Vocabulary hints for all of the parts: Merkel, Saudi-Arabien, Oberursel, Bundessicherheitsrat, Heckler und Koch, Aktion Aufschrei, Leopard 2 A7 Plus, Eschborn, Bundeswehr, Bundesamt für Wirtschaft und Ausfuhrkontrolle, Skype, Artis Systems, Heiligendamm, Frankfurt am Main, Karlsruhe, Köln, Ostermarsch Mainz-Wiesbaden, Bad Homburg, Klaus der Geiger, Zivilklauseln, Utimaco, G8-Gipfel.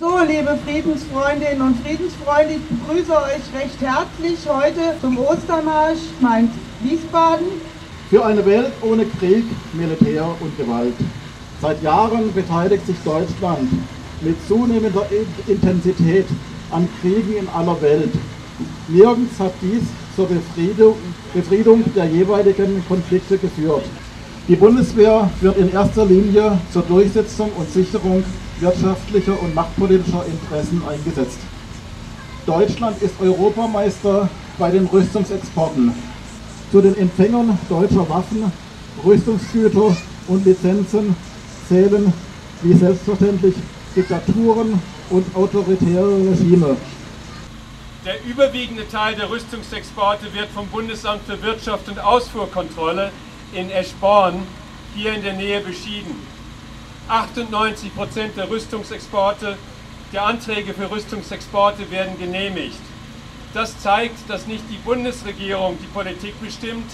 So, liebe Friedensfreundinnen und Friedensfreunde, ich begrüße euch recht herzlich heute zum Ostermarsch Mainz-Wiesbaden. Für eine Welt ohne Krieg, Militär und Gewalt. Seit Jahren beteiligt sich Deutschland mit zunehmender Intensität an Kriegen in aller Welt. Nirgends hat dies zur Befriedung der jeweiligen Konflikte geführt. Die Bundeswehr wird in erster Linie zur Durchsetzung und Sicherung wirtschaftlicher und machtpolitischer Interessen eingesetzt. Deutschland ist Europameister bei den Rüstungsexporten. Zu den Empfängern deutscher Waffen, Rüstungsgüter und Lizenzen zählen, wie selbstverständlich, Diktaturen und autoritäre Regime. Der überwiegende Teil der Rüstungsexporte wird vom Bundesamt für Wirtschaft und Ausfuhrkontrolle in Eschborn, hier in der Nähe, beschieden. 98% der Rüstungsexporte, der Anträge für Rüstungsexporte werden genehmigt. Das zeigt, dass nicht die Bundesregierung die Politik bestimmt,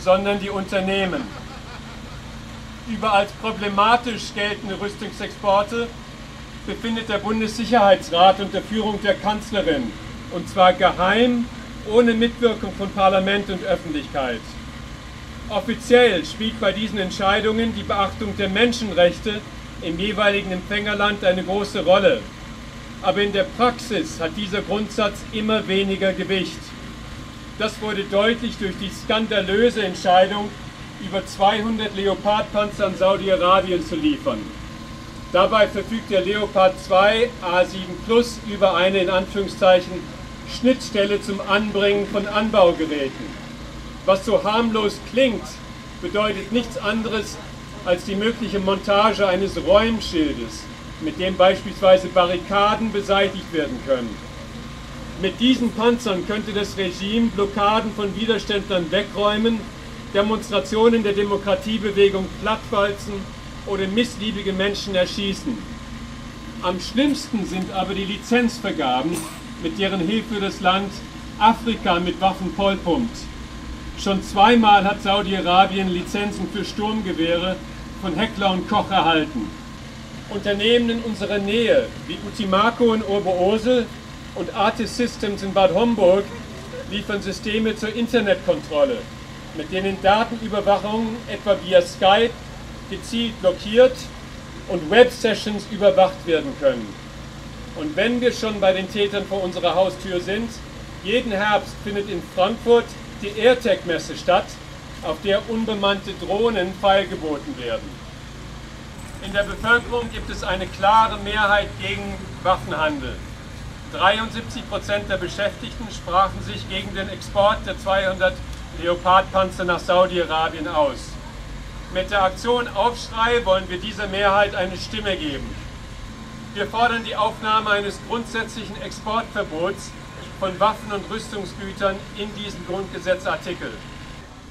sondern die Unternehmen. Über als problematisch geltende Rüstungsexporte befindet der Bundessicherheitsrat unter Führung der Kanzlerin, und zwar geheim, ohne Mitwirkung von Parlament und Öffentlichkeit. Offiziell spielt bei diesen Entscheidungen die Beachtung der Menschenrechte im jeweiligen Empfängerland eine große Rolle. Aber in der Praxis hat dieser Grundsatz immer weniger Gewicht. Das wurde deutlich durch die skandalöse Entscheidung, über 200 Leopard-Panzer an Saudi-Arabien zu liefern. Dabei verfügt der Leopard 2 A7 Plus über eine, in Anführungszeichen, Schnittstelle zum Anbringen von Anbaugeräten. Was so harmlos klingt, bedeutet nichts anderes als die mögliche Montage eines Räumschildes, mit dem beispielsweise Barrikaden beseitigt werden können. Mit diesen Panzern könnte das Regime Blockaden von Widerständlern wegräumen, Demonstrationen der Demokratiebewegung plattwalzen oder missliebige Menschen erschießen. Am schlimmsten sind aber die Lizenzvergaben, mit deren Hilfe das Land Afrika mit Waffen vollpumpt. Schon zweimal hat Saudi-Arabien Lizenzen für Sturmgewehre von Heckler und Koch erhalten. Unternehmen in unserer Nähe, wie Utimaco in Oberursel und Artis Systems in Bad Homburg, liefern Systeme zur Internetkontrolle, mit denen Datenüberwachung etwa via Skype gezielt blockiert und Web-Sessions überwacht werden können. Und wenn wir schon bei den Tätern vor unserer Haustür sind, jeden Herbst findet in Frankfurt die AirTech-Messe statt, auf der unbemannte Drohnen feilgeboten werden. In der Bevölkerung gibt es eine klare Mehrheit gegen Waffenhandel. 73% der Beschäftigten sprachen sich gegen den Export der 200 Leopard-Panzer nach Saudi-Arabien aus. Mit der Aktion Aufschrei wollen wir dieser Mehrheit eine Stimme geben. Wir fordern die Aufnahme eines grundsätzlichen Exportverbots von Waffen und Rüstungsgütern in diesen Grundgesetzartikel.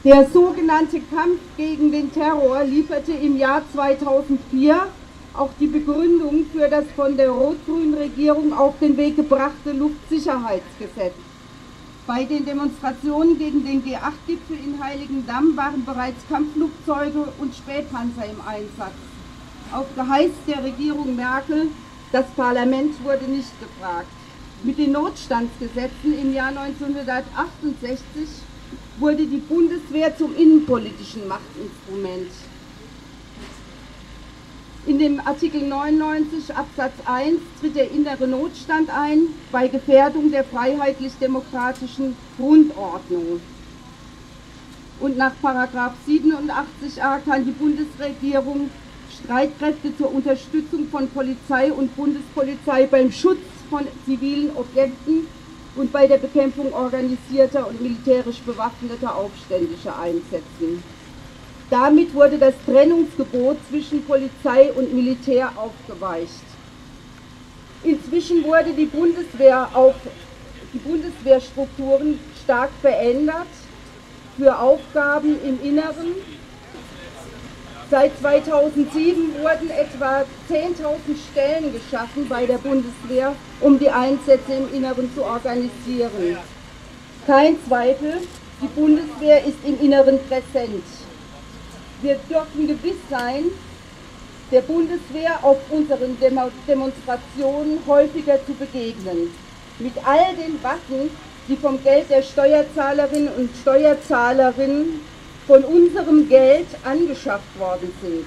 Der sogenannte Kampf gegen den Terror lieferte im Jahr 2004 auch die Begründung für das von der rot-grünen Regierung auf den Weg gebrachte Luftsicherheitsgesetz. Bei den Demonstrationen gegen den G8-Gipfel in Heiligendamm waren bereits Kampfflugzeuge und Spähpanzer im Einsatz. Auf Geheiß der Regierung Merkel, das Parlament wurde nicht gefragt. Mit den Notstandsgesetzen im Jahr 1968 wurde die Bundeswehr zum innenpolitischen Machtinstrument. In dem Artikel 99 Absatz 1 tritt der innere Notstand ein bei Gefährdung der freiheitlich-demokratischen Grundordnung. Und nach § 87a kann die Bundesregierung Streitkräfte zur Unterstützung von Polizei und Bundespolizei beim Schutz von zivilen Objekten und bei der Bekämpfung organisierter und militärisch bewaffneter Aufständischer einsetzen. Damit wurde das Trennungsgebot zwischen Polizei und Militär aufgeweicht. Inzwischen wurden die Bundeswehrstrukturen stark verändert für Aufgaben im Inneren. Seit 2007 wurden etwa 10.000 Stellen geschaffen bei der Bundeswehr, um die Einsätze im Inneren zu organisieren. Kein Zweifel, die Bundeswehr ist im Inneren präsent. Wir dürfen gewiss sein, der Bundeswehr auf unseren Demonstrationen häufiger zu begegnen. Mit all den Waffen, die vom Geld der Steuerzahlerinnen und Steuerzahler von unserem Geld angeschafft worden sind.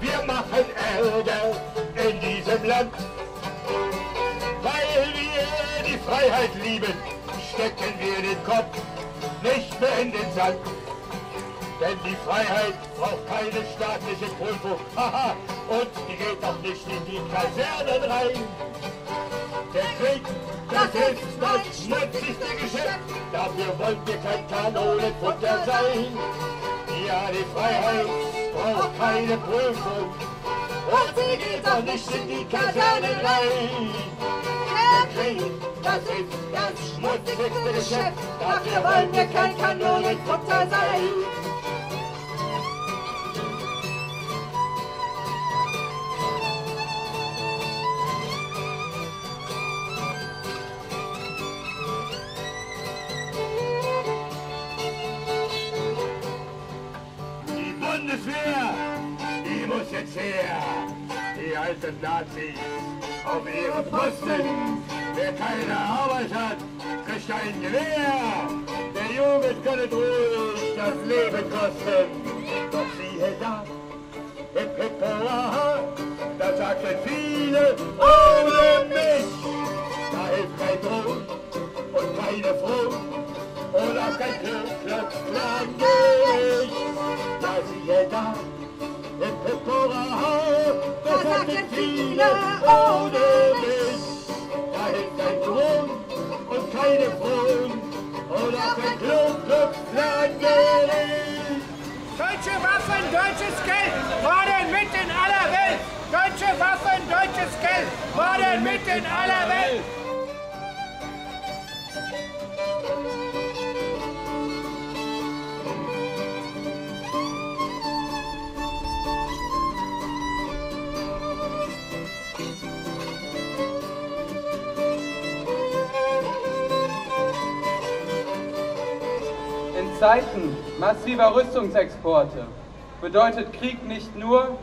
Wir machen Ärger in diesem Land, weil wir die Freiheit lieben, stecken wir den Kopf nicht mehr in den Sand, denn die Freiheit braucht keine staatliche Prüfung, haha, und die geht doch nicht in die Kasernen rein. Der Krieg, das ist das schmutzigste Geschäft, dafür wollen wir kein Kanonenfutter sein. Ja, die Freiheit braucht keine Prüfung und sie geht doch nicht in die Kasernen rein. Der Krieg, das ist das schmutzigste Geschäft, dafür wollen wir kein Kanonenfutter sein. Die muss jetzt her, die alten Nazis auf ihre Posten. Wer keine Arbeit hat, kriegt ein Gewehr. Der Jugend kann ruhig das Leben kosten. Doch siehe da, hip hip hurra, da sagten viele, ohne mich. Da hilft kein Drohn und keine Froh und auch kein Klöpfchen nicht. Da siehe da, hip hip hurra, da sagten viele ohne mich. Da hilft kein Grund und keine Grund und auch kein Klöpfchen nicht. Deutsche Waffen, deutsches Geld, fordern mit in aller Welt. Deutsche Waffen, deutsches Geld, fordern mit in aller Welt. In Zeiten massiver Rüstungsexporte bedeutet Krieg nicht nur,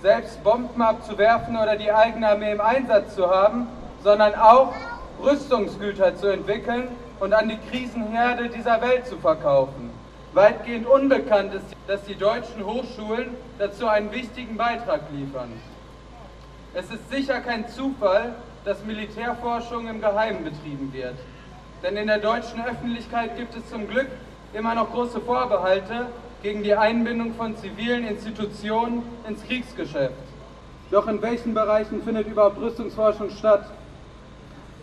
selbst Bomben abzuwerfen oder die eigene Armee im Einsatz zu haben, sondern auch Rüstungsgüter zu entwickeln und an die Krisenherde dieser Welt zu verkaufen. Weitgehend unbekannt ist, dass die deutschen Hochschulen dazu einen wichtigen Beitrag liefern. Es ist sicher kein Zufall, dass Militärforschung im Geheimen betrieben wird. Denn in der deutschen Öffentlichkeit gibt es zum Glück immer noch große Vorbehalte gegen die Einbindung von zivilen Institutionen ins Kriegsgeschäft. Doch in welchen Bereichen findet überhaupt Rüstungsforschung statt?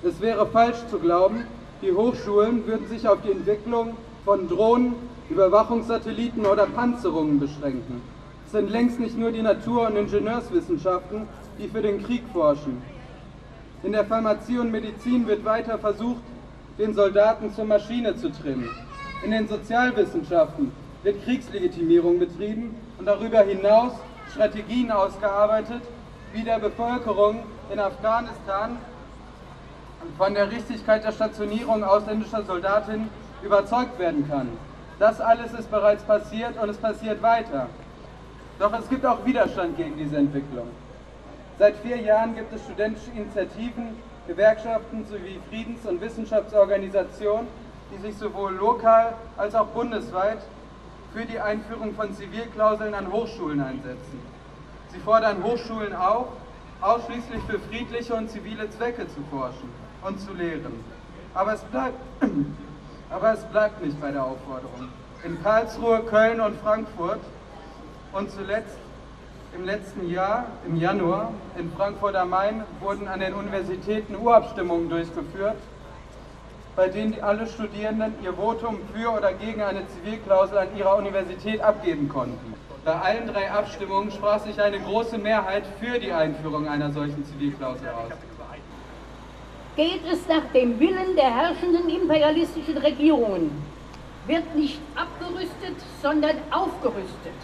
Es wäre falsch zu glauben, die Hochschulen würden sich auf die Entwicklung von Drohnen, Überwachungssatelliten oder Panzerungen beschränken. Es sind längst nicht nur die Natur- und Ingenieurswissenschaften, die für den Krieg forschen. In der Pharmazie und Medizin wird weiter versucht, den Soldaten zur Maschine zu trimmen. In den Sozialwissenschaften wird Kriegslegitimierung betrieben und darüber hinaus Strategien ausgearbeitet, wie der Bevölkerung in Afghanistan von der Richtigkeit der Stationierung ausländischer Soldatinnen überzeugt werden kann. Das alles ist bereits passiert und es passiert weiter. Doch es gibt auch Widerstand gegen diese Entwicklung. Seit 4 Jahren gibt es studentische Initiativen, Gewerkschaften sowie Friedens- und Wissenschaftsorganisationen, die sich sowohl lokal als auch bundesweit für die Einführung von Zivilklauseln an Hochschulen einsetzen. Sie fordern Hochschulen auf, ausschließlich für friedliche und zivile Zwecke zu forschen und zu lehren. Aber es bleibt nicht bei der Aufforderung. In Karlsruhe, Köln und Frankfurt und zuletzt im letzten Jahr, im Januar, in Frankfurt am Main wurden an den Universitäten Urabstimmungen durchgeführt, bei denen alle Studierenden ihr Votum für oder gegen eine Zivilklausel an ihrer Universität abgeben konnten. Bei allen 3 Abstimmungen sprach sich eine große Mehrheit für die Einführung einer solchen Zivilklausel aus. Geht es nach dem Willen der herrschenden imperialistischen Regierungen, wird nicht abgerüstet, sondern aufgerüstet.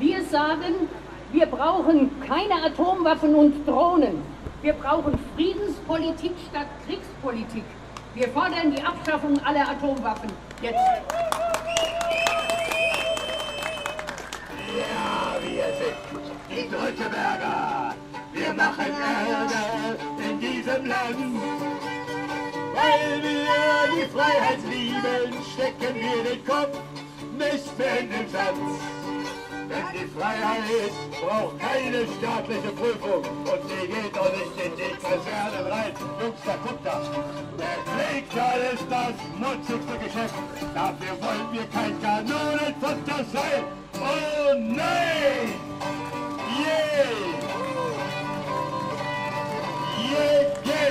Wir sagen, wir brauchen keine Atomwaffen und Drohnen. Wir brauchen Friedenspolitik statt Kriegspolitik. Wir fordern die Abschaffung aller Atomwaffen. Jetzt. Ja, wir sind die deutsche Bürger. Wir machen Ärger in diesem Land. Weil wir die Freiheit lieben, stecken wir den Kopf nicht mehr in den Sand. Denn die Freiheit braucht keine staatliche Prüfung und die geht doch nicht in die Kaserne rein. Jungs, da guckt das. Der Krieg, da ist das nutzigste Geschäft. Dafür wollen wir kein Kanonenfutter sein. Oh nein! Yeah! Yeah, yeah!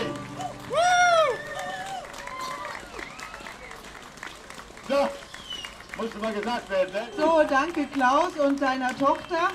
So, musste mal gesagt werden, ne? So, danke Klaus und deiner Tochter.